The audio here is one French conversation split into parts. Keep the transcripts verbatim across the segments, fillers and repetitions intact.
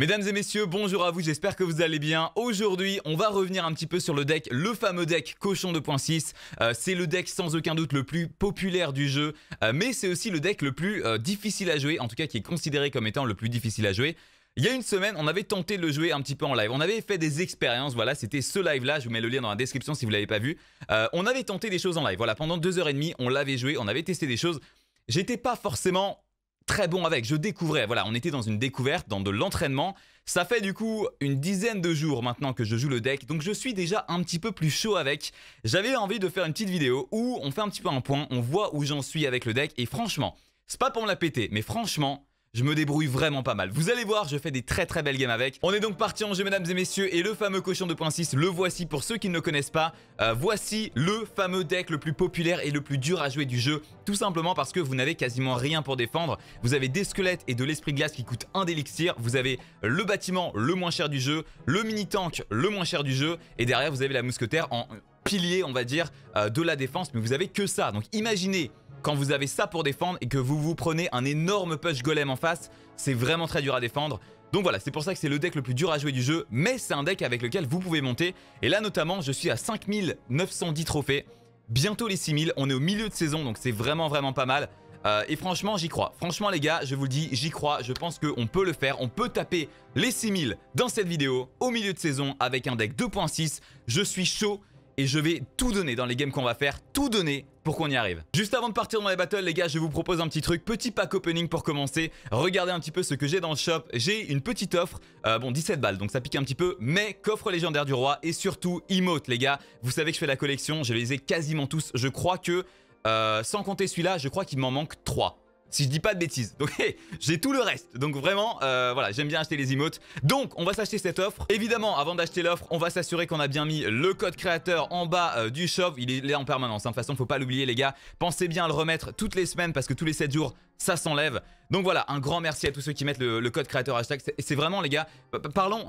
Mesdames et messieurs, bonjour à vous, j'espère que vous allez bien. Aujourd'hui, on va revenir un petit peu sur le deck, le fameux deck cochon deux point six. Euh, c'est le deck sans aucun doute le plus populaire du jeu, euh, mais c'est aussi le deck le plus euh, difficile à jouer, en tout cas qui est considéré comme étant le plus difficile à jouer. Il y a une semaine, on avait tenté de le jouer un petit peu en live. On avait fait des expériences, voilà, c'était ce live-là. Je vous mets le lien dans la description si vous ne l'avez pas vu. Euh, on avait tenté des choses en live, voilà, pendant deux heures et demie, on l'avait joué, on avait testé des choses. J'étais pas forcément très bon avec, je découvrais, voilà, on était dans une découverte, dans de l'entraînement. Ça fait du coup une dizaine de jours maintenant que je joue le deck, donc je suis déjà un petit peu plus chaud avec. J'avais envie de faire une petite vidéo où on fait un petit peu un point, on voit où j'en suis avec le deck. Et franchement, c'est pas pour me la péter, mais franchement... je me débrouille vraiment pas mal. Vous allez voir, je fais des très très belles games avec. On est donc parti en jeu, mesdames et messieurs, et le fameux cochon deux point six, le voici pour ceux qui ne le connaissent pas. Euh, voici le fameux deck le plus populaire et le plus dur à jouer du jeu, tout simplement parce que vous n'avez quasiment rien pour défendre. Vous avez des squelettes et de l'esprit glace qui coûtent un d'élixir. Vous avez le bâtiment le moins cher du jeu, le mini-tank le moins cher du jeu, et derrière vous avez la mousquetaire en pilier, on va dire, euh, de la défense, mais vous avez que ça. Donc imaginez... quand vous avez ça pour défendre et que vous vous prenez un énorme push golem en face, c'est vraiment très dur à défendre. Donc voilà, c'est pour ça que c'est le deck le plus dur à jouer du jeu, mais c'est un deck avec lequel vous pouvez monter. Et là notamment, je suis à cinq mille neuf cent dix trophées, bientôt les six mille, on est au milieu de saison, donc c'est vraiment vraiment pas mal. Euh, et franchement, j'y crois. Franchement les gars, je vous le dis, j'y crois, je pense qu'on peut le faire. On peut taper les six mille dans cette vidéo, au milieu de saison, avec un deck deux point six. Je suis chaud. Et je vais tout donner dans les games qu'on va faire, tout donner pour qu'on y arrive. Juste avant de partir dans les battles, les gars, je vous propose un petit truc, petit pack opening pour commencer. Regardez un petit peu ce que j'ai dans le shop. J'ai une petite offre, euh, bon dix-sept balles, donc ça pique un petit peu, mais coffre légendaire du roi et surtout emote, les gars. Vous savez que je fais la collection, je les ai quasiment tous. Je crois que, euh, sans compter celui-là, je crois qu'il m'en manque trois. Si je dis pas de bêtises, donc hey, j'ai tout le reste. Donc vraiment, euh, voilà, j'aime bien acheter les emotes. Donc on va s'acheter cette offre. Évidemment, avant d'acheter l'offre, on va s'assurer qu'on a bien mis le code créateur en bas euh, du shop. Il est là en permanence, hein. De toute façon, faut pas l'oublier les gars. Pensez bien à le remettre toutes les semaines parce que tous les sept jours, ça s'enlève. Donc voilà, un grand merci à tous ceux qui mettent le, le code créateur hashtag. C'est vraiment les gars, parlons,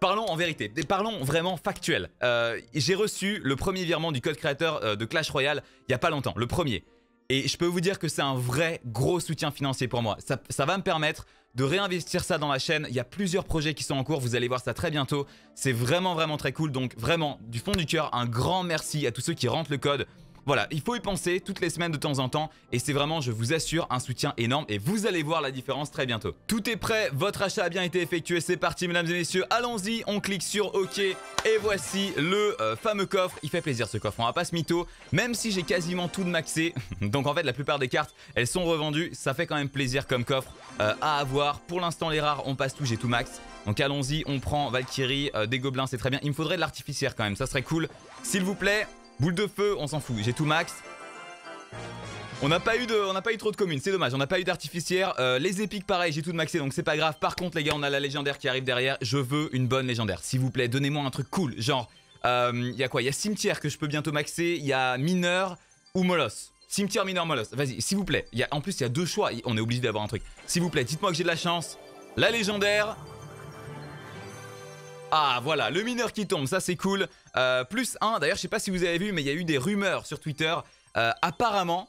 parlons en vérité, parlons vraiment factuel. Euh, j'ai reçu le premier virement du code créateur euh, de Clash Royale il y a pas longtemps, le premier. Et je peux vous dire que c'est un vrai gros soutien financier pour moi. Ça, ça va me permettre de réinvestir ça dans la chaîne. Il y a plusieurs projets qui sont en cours. Vous allez voir ça très bientôt. C'est vraiment, vraiment très cool. Donc vraiment, du fond du cœur, un grand merci à tous ceux qui rentrent le code. Voilà, il faut y penser toutes les semaines de temps en temps. Et c'est vraiment, je vous assure, un soutien énorme. Et vous allez voir la différence très bientôt. Tout est prêt. Votre achat a bien été effectué. C'est parti, mesdames et messieurs. Allons-y. On clique sur OK. Et voici le euh, fameux coffre. Il fait plaisir ce coffre, on va pas se mytho. Même si j'ai quasiment tout de maxé, donc en fait la plupart des cartes elles sont revendues, ça fait quand même plaisir comme coffre euh, à avoir. Pour l'instant les rares on passe tout, j'ai tout max. Donc allons-y, on prend Valkyrie, euh, des gobelins c'est très bien. Il me faudrait de l'artificière quand même, ça serait cool. S'il vous plaît, boule de feu, on s'en fout, j'ai tout max. On n'a pas eu de, on n'a pas eu trop de communes, c'est dommage, on n'a pas eu d'artificière. Euh, les épiques pareil, j'ai tout de maxé donc c'est pas grave. Par contre les gars, on a la légendaire qui arrive derrière. Je veux une bonne légendaire, s'il vous plaît, donnez-moi un truc cool. Genre, il euh, y a quoi? Il y a cimetière que je peux bientôt maxer, il y a mineur ou molos. Cimetière, mineur, molos, vas-y, s'il vous plaît. Y a, en plus il y a deux choix, on est obligé d'avoir un truc. S'il vous plaît, dites-moi que j'ai de la chance. La légendaire. Ah voilà, le mineur qui tombe, ça c'est cool. Euh, plus un, d'ailleurs je sais pas si vous avez vu, mais il y a eu des rumeurs sur Twitter. Euh, apparemment...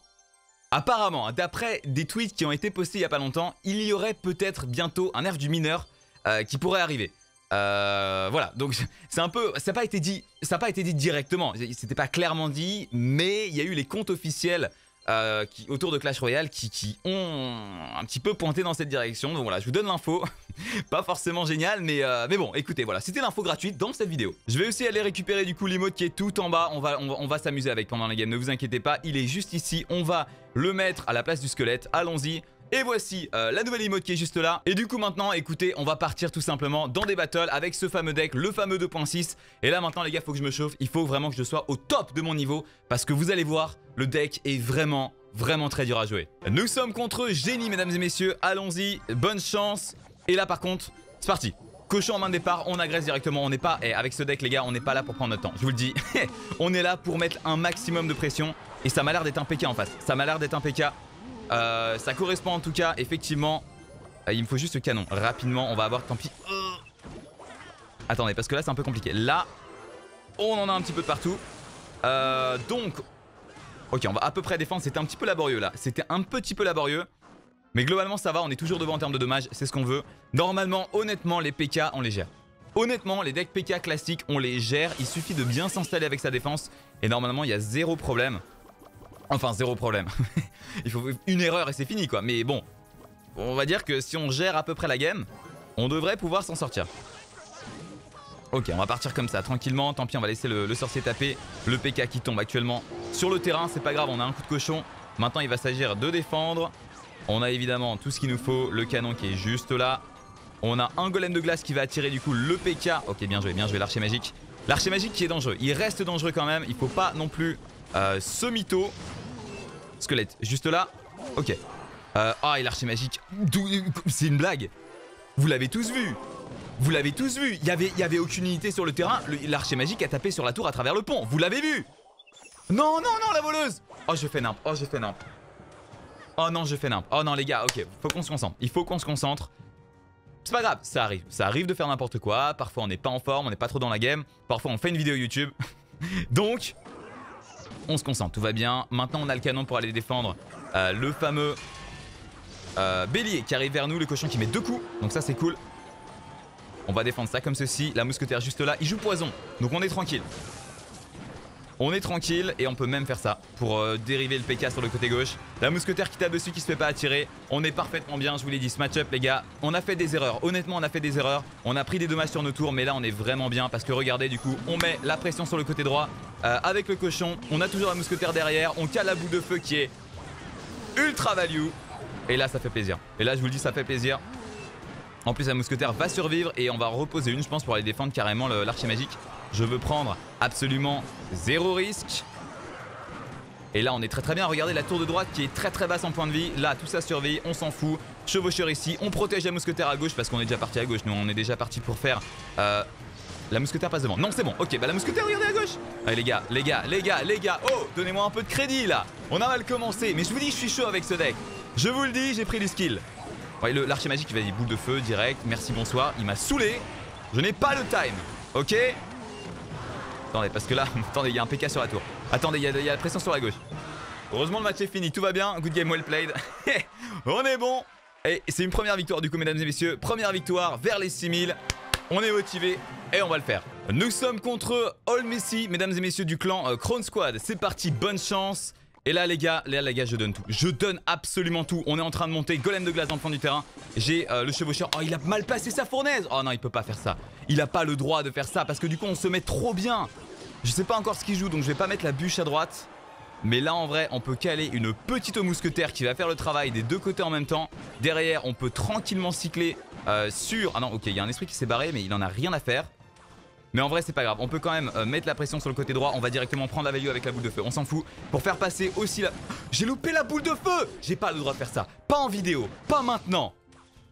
Apparemment, d'après des tweets qui ont été postés il y a pas longtemps, il y aurait peut-être bientôt un nerf du mineur euh, qui pourrait arriver. Euh, voilà, donc c'est un peu, ça n'a pas été dit, ça n'a pas été dit directement, c'était pas clairement dit, mais il y a eu les comptes officiels euh, qui, autour de Clash Royale qui, qui ont un petit peu pointé dans cette direction. Donc voilà, je vous donne l'info, pas forcément génial, mais euh, mais bon, écoutez, voilà, c'était l'info gratuite dans cette vidéo. Je vais aussi aller récupérer du coup l'emote qui est tout en bas, on va, on va, on va s'amuser avec pendant la game, ne vous inquiétez pas, il est juste ici, on va... le mettre à la place du squelette, allons-y. Et voici euh, la nouvelle emote qui est juste là. Et du coup maintenant, écoutez, on va partir tout simplement dans des battles avec ce fameux deck, le fameux deux point six. Et là maintenant les gars, faut que je me chauffe, il faut vraiment que je sois au top de mon niveau. Parce que vous allez voir, le deck est vraiment, vraiment très dur à jouer. Nous sommes contre Génie, mesdames et messieurs, allons-y, bonne chance. Et là par contre, c'est parti. Cochon en main de départ, on agresse directement, on n'est pas... Eh, avec ce deck les gars, on n'est pas là pour prendre notre temps, je vous le dis. On est là pour mettre un maximum de pression. Et ça m'a l'air d'être un P K en face, ça m'a l'air d'être un P K. Euh, ça correspond en tout cas, effectivement. Euh, il me faut juste le canon, rapidement, on va avoir, tant pis. Attendez, parce que là c'est un peu compliqué. Là, on en a un petit peu de partout. Euh, donc, ok, on va à peu près défendre, c'était un petit peu laborieux là. C'était un petit peu laborieux. Mais globalement ça va, on est toujours devant en termes de dommages, c'est ce qu'on veut. Normalement, honnêtement, les P K on les gère. Honnêtement, les decks P K classiques on les gère, il suffit de bien s'installer avec sa défense et normalement il y a zéro problème. Enfin zéro problème, il faut une erreur et c'est fini quoi, mais bon. On va dire que si on gère à peu près la game, on devrait pouvoir s'en sortir. Ok, on va partir comme ça, tranquillement, tant pis, on va laisser le, le sorcier taper. Le P K qui tombe actuellement sur le terrain, c'est pas grave, on a un coup de cochon. Maintenant il va s'agir de défendre. On a évidemment tout ce qu'il nous faut, le canon qui est juste là. On a un golem de glace qui va attirer du coup le P K. Ok, bien joué, bien joué l'archer magique. L'archer magique qui est dangereux, il reste dangereux quand même. Il faut pas non plus euh, se mytho. Squelette, juste là, ok. Euh, ah et l'archer magique, c'est une blague. Vous l'avez tous vu. Vous l'avez tous vu, il n'y avait, avait aucune unité sur le terrain, l'archer magique a tapé sur la tour à travers le pont, vous l'avez vu. Non, non, non, la voleuse. Oh, je fais nimp, oh, je fais nimp. Oh non, je fais nimp, oh non les gars, ok, faut qu'on se concentre, il faut qu'on se concentre. C'est pas grave, ça arrive, ça arrive de faire n'importe quoi, parfois on n'est pas en forme, on n'est pas trop dans la game, parfois on fait une vidéo YouTube. Donc, on se concentre, tout va bien, maintenant on a le canon pour aller défendre euh, le fameux euh, bélier qui arrive vers nous, le cochon qui met deux coups, donc ça c'est cool. On va défendre ça comme ceci, la mousquetaire juste là, il joue poison, donc on est tranquille. On est tranquille et on peut même faire ça pour euh, dériver le P K sur le côté gauche. La mousquetaire qui tape dessus, qui se fait pas attirer, on est parfaitement bien, je vous l'ai dit, ce match-up les gars, on a fait des erreurs, honnêtement on a fait des erreurs, on a pris des dommages sur nos tours mais là on est vraiment bien parce que regardez du coup, on met la pression sur le côté droit euh, avec le cochon, on a toujours la mousquetaire derrière, on cale la boule de feu qui est ultra value et là ça fait plaisir, et là je vous le dis ça fait plaisir. En plus la mousquetaire va survivre et on va reposer une je pense pour aller défendre carrément l'archer magique. Je veux prendre absolument zéro risque. Et là on est très très bien, regardez la tour de droite qui est très très basse en point de vie. Là tout ça survit, on s'en fout. Chevaucheur ici, on protège la mousquetaire à gauche parce qu'on est déjà parti à gauche. Nous on est déjà parti pour faire... Euh... La mousquetaire passe devant, non c'est bon, ok bah la mousquetaire regardez à gauche. Allez les gars, les gars, les gars, les gars, oh donnez-moi un peu de crédit là. On a mal commencé mais je vous dis je suis chaud avec ce deck. Je vous le dis j'ai pris du skill. Ouais, l'archer magique il va dire boule de feu direct, merci bonsoir, il m'a saoulé, je n'ai pas le time, ok. Attendez parce que là, attendez il y a un P K sur la tour, attendez il y, y a la pression sur la gauche. Heureusement le match est fini, tout va bien, good game well played, on est bon. Et c'est une première victoire du coup mesdames et messieurs, première victoire vers les six mille, on est motivé et on va le faire. Nous sommes contre All Messi mesdames et messieurs du clan euh, Crown Squad, c'est parti, bonne chance. Et là les gars, là les gars je donne tout, je donne absolument tout, on est en train de monter, golem de glace dans le fond du terrain, j'ai euh, le chevaucheur, oh il a mal placé sa fournaise, oh non il peut pas faire ça, il a pas le droit de faire ça parce que du coup on se met trop bien, je sais pas encore ce qu'il joue donc je vais pas mettre la bûche à droite, mais là en vrai on peut caler une petite mousquetaire qui va faire le travail des deux côtés en même temps, derrière on peut tranquillement cycler euh, sur, ah non ok il y a un esprit qui s'est barré mais il en a rien à faire. Mais en vrai c'est pas grave, on peut quand même euh, mettre la pression sur le côté droit, on va directement prendre la value avec la boule de feu, on s'en fout. Pour faire passer aussi la... J'ai loupé la boule de feu. J'ai pas le droit de faire ça, pas en vidéo, pas maintenant.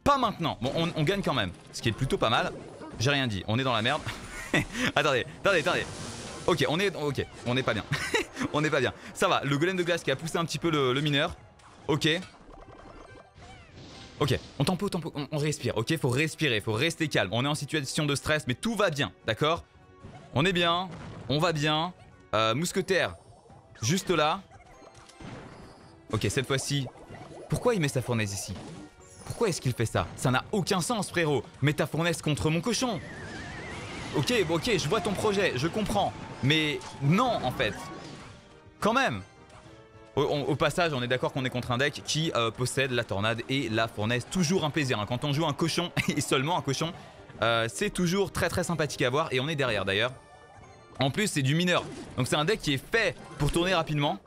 Pas maintenant, bon on, on gagne quand même, ce qui est plutôt pas mal. J'ai rien dit, on est dans la merde. Attendez, attendez, attendez. Ok, on est, ok, on est pas bien. On est pas bien, ça va, le golem de glace qui a poussé un petit peu le, le mineur. Ok. Ok, on tempo, tempo, on, on respire, ok, faut respirer, faut rester calme, on est en situation de stress mais tout va bien, d'accord. On est bien, on va bien, euh, mousquetaire, juste là. Ok, cette fois-ci, pourquoi il met sa fournaise ici? Pourquoi est-ce qu'il fait ça? Ça n'a aucun sens frérot, mets ta fournaise contre mon cochon. Ok, ok, je vois ton projet, je comprends, mais non en fait, quand même. Au, au passage, on est d'accord qu'on est contre un deck qui euh, possède la tornade et la fournaise. Toujours un plaisir, hein. Quand on joue un cochon, et seulement un cochon, euh, c'est toujours très très sympathique à voir. Et on est derrière d'ailleurs. En plus, c'est du mineur. Donc c'est un deck qui est fait pour tourner rapidement.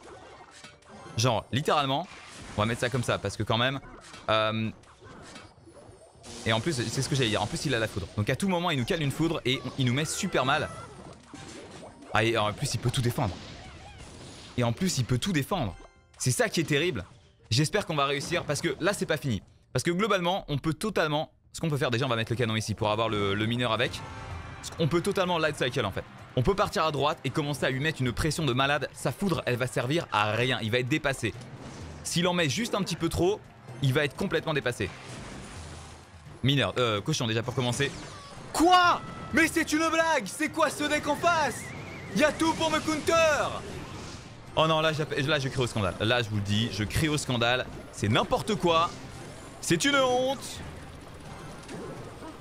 Genre, littéralement. On va mettre ça comme ça, parce que quand même... Euh... Et en plus, c'est ce que j'allais dire. En plus, il a la foudre. Donc à tout moment, il nous cale une foudre et on, il nous met super mal. Ah, et en plus, il peut tout défendre. Et en plus il peut tout défendre. C'est ça qui est terrible. J'espère qu'on va réussir parce que là c'est pas fini. Parce que globalement on peut totalement... Ce qu'on peut faire déjà on va mettre le canon ici pour avoir le, le mineur avec. On peut totalement light cycle en fait. On peut partir à droite et commencer à lui mettre une pression de malade. Sa foudre elle va servir à rien. Il va être dépassé. S'il en met juste un petit peu trop, il va être complètement dépassé. Mineur, euh, cochon déjà pour commencer. Quoi? Mais c'est une blague. C'est quoi ce deck en face? Y'a tout pour me counter. Oh non, là, là je crie au scandale, là je vous le dis, je crie au scandale, c'est n'importe quoi. C'est une honte.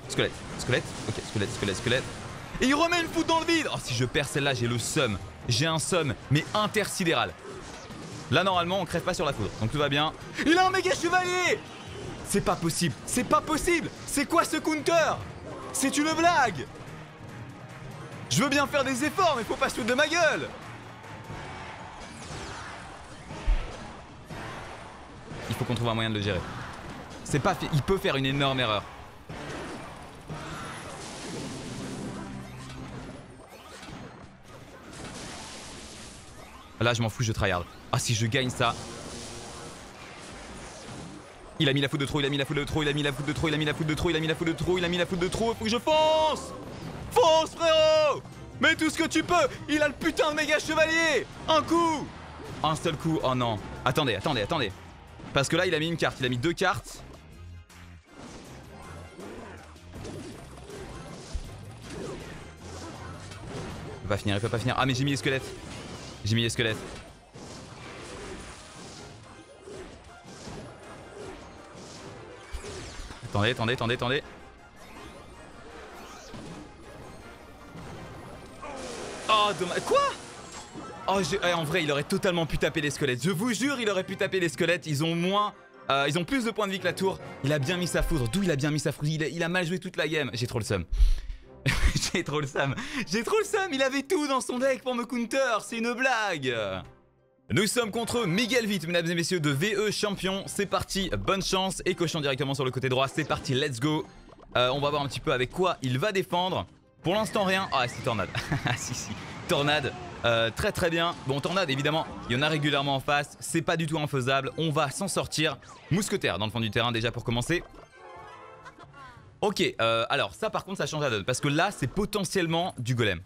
Squelette, squelette, ok, squelette, squelette, squelette. Et il remet une foudre dans le vide. Oh, si je perds celle-là, j'ai le seum. J'ai un seum, mais intersidéral. Là, normalement, on crève pas sur la foudre, donc tout va bien. Il a un méga chevalier. C'est pas possible, c'est pas possible. C'est quoi ce counter? C'est une blague. Je veux bien faire des efforts, mais faut pas se foutre de ma gueule. Il faut qu'on trouve un moyen de le gérer. C'est pas... Il peut faire une énorme erreur. Là, je m'en fous, je tryhard. Ah, si je gagne ça... Il a mis la foudre de trop, il a mis la foudre de trop, il a mis la foudre de trop, il a mis la foudre de trop, il a mis la foudre de trop, il a mis la foudre de trop, il faut que je fonce! Fonce, frérot! Mets tout ce que tu peux! Il a le putain de méga chevalier! Un coup! Un seul coup, oh non. Attendez, attendez, attendez. Parce que là, il a mis une carte, il a mis deux cartes. Il peut pas finir, il peut pas finir. Ah, mais j'ai mis les squelettes. J'ai mis les squelettes. Attendez, attendez, attendez, attendez. Oh, dommage. Quoi ? Oh, je... eh, en vrai, il aurait totalement pu taper les squelettes. Je vous jure, il aurait pu taper les squelettes. Ils ont moins... Euh, ils ont plus de points de vie que la tour. Il a bien mis sa foudre. D'où il a bien mis sa foudre. Il a, il a mal joué toute la game. J'ai trop le seum. J'ai trop le seum. J'ai trop le seum. Il avait tout dans son deck pour me counter. C'est une blague. Nous sommes contre Miguel Vite, mesdames et messieurs, de V E Champion. C'est parti. Bonne chance. Et cochant directement sur le côté droit. C'est parti. Let's go. Euh, on va voir un petit peu avec quoi il va défendre. Pour l'instant, rien. Ah, c'est tornade. Ah, si, si. Tornade. Euh, très très bien. Bon, tornade évidemment, il y en a régulièrement en face. C'est pas du tout infaisable, on va s'en sortir. Mousquetaire dans le fond du terrain déjà pour commencer. Ok, euh, alors ça par contre ça change la donne. Parce que là c'est potentiellement du golem.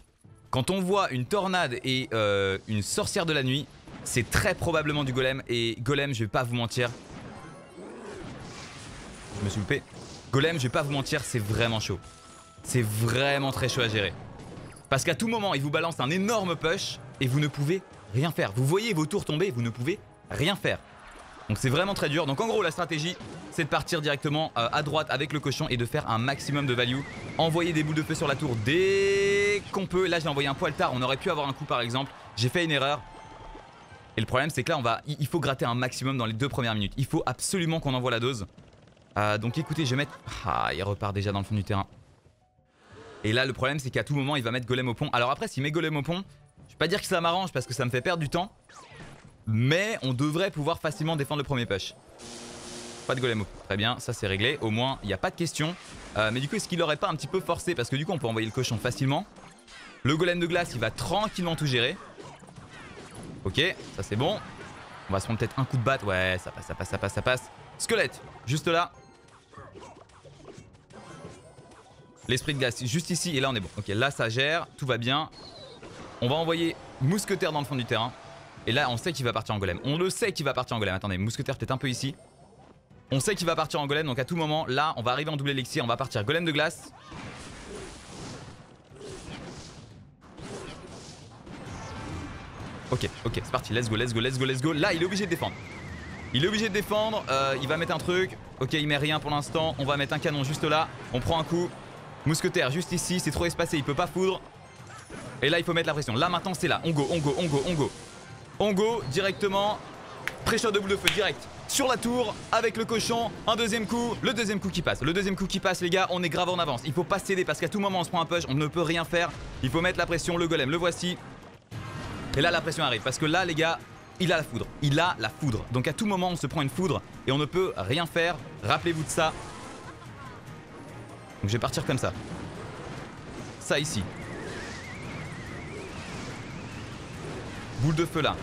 Quand on voit une tornade et euh, une sorcière de la nuit, c'est très probablement du golem. Et golem, je vais pas vous mentir, je me suis loupé. Golem, je vais pas vous mentir, c'est vraiment chaud. C'est vraiment très chaud à gérer. Parce qu'à tout moment, il vous balance un énorme push et vous ne pouvez rien faire. Vous voyez vos tours tomber et vous ne pouvez rien faire. Donc c'est vraiment très dur. Donc en gros, la stratégie, c'est de partir directement euh, à droite avec le cochon et de faire un maximum de value. Envoyer des boules de feu sur la tour dès qu'on peut. Là, j'ai envoyé un poil tard. On aurait pu avoir un coup par exemple. J'ai fait une erreur. Et le problème, c'est que là, on va, il faut gratter un maximum dans les deux premières minutes. Il faut absolument qu'on envoie la dose. Euh, donc écoutez, je vais mettre... Ah, il repart déjà dans le fond du terrain. Et là, le problème, c'est qu'à tout moment, il va mettre golem au pont. Alors après, s'il met golem au pont, je vais pas dire que ça m'arrange parce que ça me fait perdre du temps. Mais on devrait pouvoir facilement défendre le premier push. Pas de golem au pont. Très bien, ça c'est réglé. Au moins, il n'y a pas de question. Euh, mais du coup, est-ce qu'il aurait pas un petit peu forcé? Parce que du coup, on peut envoyer le cochon facilement. Le golem de glace, il va tranquillement tout gérer. Ok, ça c'est bon. On va se prendre peut-être un coup de batte. Ouais, ça passe, ça passe, ça passe, ça passe. Squelette, juste là. L'esprit de glace, juste ici, et là on est bon. Ok, là ça gère, tout va bien. On va envoyer mousquetaire dans le fond du terrain. Et là on sait qu'il va partir en golem. On le sait qu'il va partir en golem. Attendez, mousquetaire peut-être un peu ici. On sait qu'il va partir en golem, donc à tout moment, là on va arriver en double élixir, on va partir golem de glace. Ok, ok, c'est parti, let's go, let's go, let's go, let's go. Là il est obligé de défendre. Il est obligé de défendre, euh, il va mettre un truc. Ok, il met rien pour l'instant, on va mettre un canon juste là. On prend un coup. Mousquetaire juste ici, c'est trop espacé, il peut pas foudre. Et là il faut mettre la pression. Là maintenant c'est là, on go, on go, on go, on go. On go directement. Pré-shot de boule de feu direct sur la tour avec le cochon. Un deuxième coup, le deuxième coup qui passe. Le deuxième coup qui passe les gars, on est grave en avance. Il faut pas céder parce qu'à tout moment on se prend un push, on ne peut rien faire. Il faut mettre la pression, le golem, le voici. Et là la pression arrive parce que là les gars, il a la foudre. Il a la foudre. Donc à tout moment on se prend une foudre et on ne peut rien faire. Rappelez-vous de ça. Donc je vais partir comme ça. Ça ici. Boule de feu là.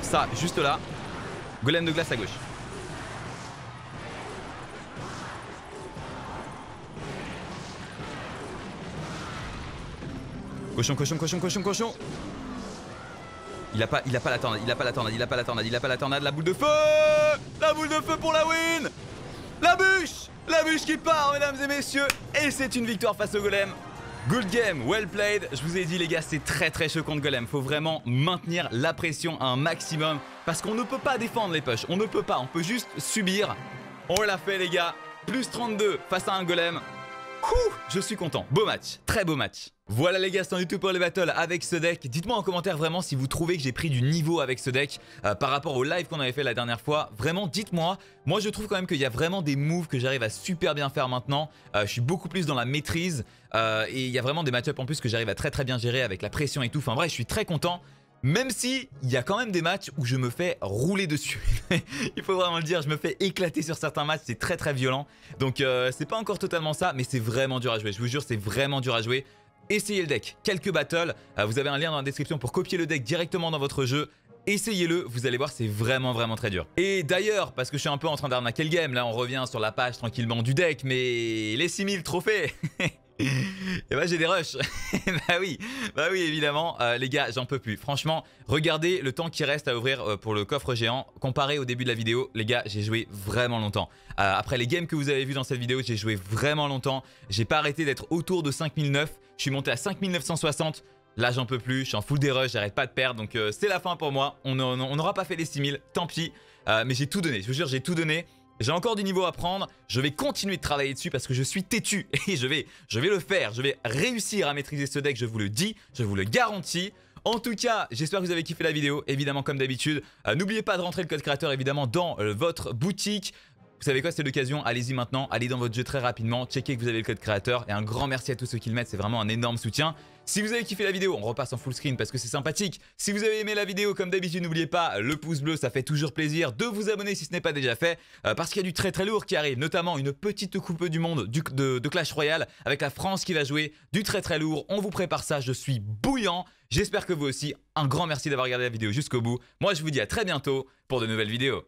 Ça juste là. Golem de glace à gauche. Cochon, cochon, cochon, cochon, cochon. Il a pas, il a pas la tornade, il a pas la tornade, il a pas la tornade, il a pas la tornade. La boule de feu. La boule de feu pour la win. La bûche, la bûche qui part, mesdames et messieurs. Et c'est une victoire face au golem. Good game, well played. Je vous ai dit les gars, c'est très très chaud contre Golem. Faut vraiment maintenir la pression à un maximum parce qu'on ne peut pas défendre les pushs. On ne peut pas, on peut juste subir. On l'a fait les gars. plus trente-deux face à un Golem. Ouh, je suis content. Beau match, très beau match. Voilà les gars, c'est du tout pour les battles avec ce deck. Dites-moi en commentaire vraiment si vous trouvez que j'ai pris du niveau avec ce deck euh, par rapport au live qu'on avait fait la dernière fois. Vraiment, dites-moi. Moi, je trouve quand même qu'il y a vraiment des moves que j'arrive à super bien faire maintenant. Euh, je suis beaucoup plus dans la maîtrise euh, et il y a vraiment des match-ups en plus que j'arrive à très très bien gérer avec la pression et tout. Enfin bref, je suis très content. Même si il y a quand même des matchs où je me fais rouler dessus. Il faut vraiment le dire, je me fais éclater sur certains matchs, c'est très très violent. Donc euh, c'est pas encore totalement ça, mais c'est vraiment dur à jouer. Je vous jure, c'est vraiment dur à jouer. Essayez le deck, quelques battles. Euh, vous avez un lien dans la description pour copier le deck directement dans votre jeu. Essayez-le, vous allez voir, c'est vraiment vraiment très dur. Et d'ailleurs, parce que je suis un peu en train d'arnaquer le game, là on revient sur la page tranquillement du deck, mais les six mille trophées. Et bah ben, j'ai des rushs. Bah oui, bah oui évidemment, euh, les gars, j'en peux plus. Franchement, regardez le temps qui reste à ouvrir euh, pour le coffre géant. Comparé au début de la vidéo, les gars, j'ai joué vraiment longtemps. Euh, après les games que vous avez vu dans cette vidéo, j'ai joué vraiment longtemps. J'ai pas arrêté d'être autour de cinq mille neuf. Je suis monté à cinq mille neuf cent soixante. Là, j'en peux plus, je suis en full des rushs, j'arrête pas de perdre. Donc euh, c'est la fin pour moi. On n'aura pas fait les six mille, tant pis. Euh, mais j'ai tout donné, je vous jure, j'ai tout donné. J'ai encore du niveau à prendre, je vais continuer de travailler dessus parce que je suis têtu et je vais, je vais le faire, je vais réussir à maîtriser ce deck, je vous le dis, je vous le garantis. En tout cas, j'espère que vous avez kiffé la vidéo, évidemment comme d'habitude. Euh, N'oubliez pas de rentrer le code créateur évidemment dans euh, votre boutique. Vous savez quoi, c'est l'occasion, allez-y maintenant, allez dans votre jeu très rapidement, checkez que vous avez le code créateur et un grand merci à tous ceux qui le mettent, c'est vraiment un énorme soutien. Si vous avez kiffé la vidéo, on repasse en full screen parce que c'est sympathique. Si vous avez aimé la vidéo, comme d'habitude, n'oubliez pas le pouce bleu, ça fait toujours plaisir de vous abonner si ce n'est pas déjà fait euh, parce qu'il y a du très très lourd qui arrive, notamment une petite coupe du monde du, de, de Clash Royale avec la France qui va jouer, du très très lourd, on vous prépare ça, je suis bouillant, j'espère que vous aussi, un grand merci d'avoir regardé la vidéo jusqu'au bout. Moi je vous dis à très bientôt pour de nouvelles vidéos.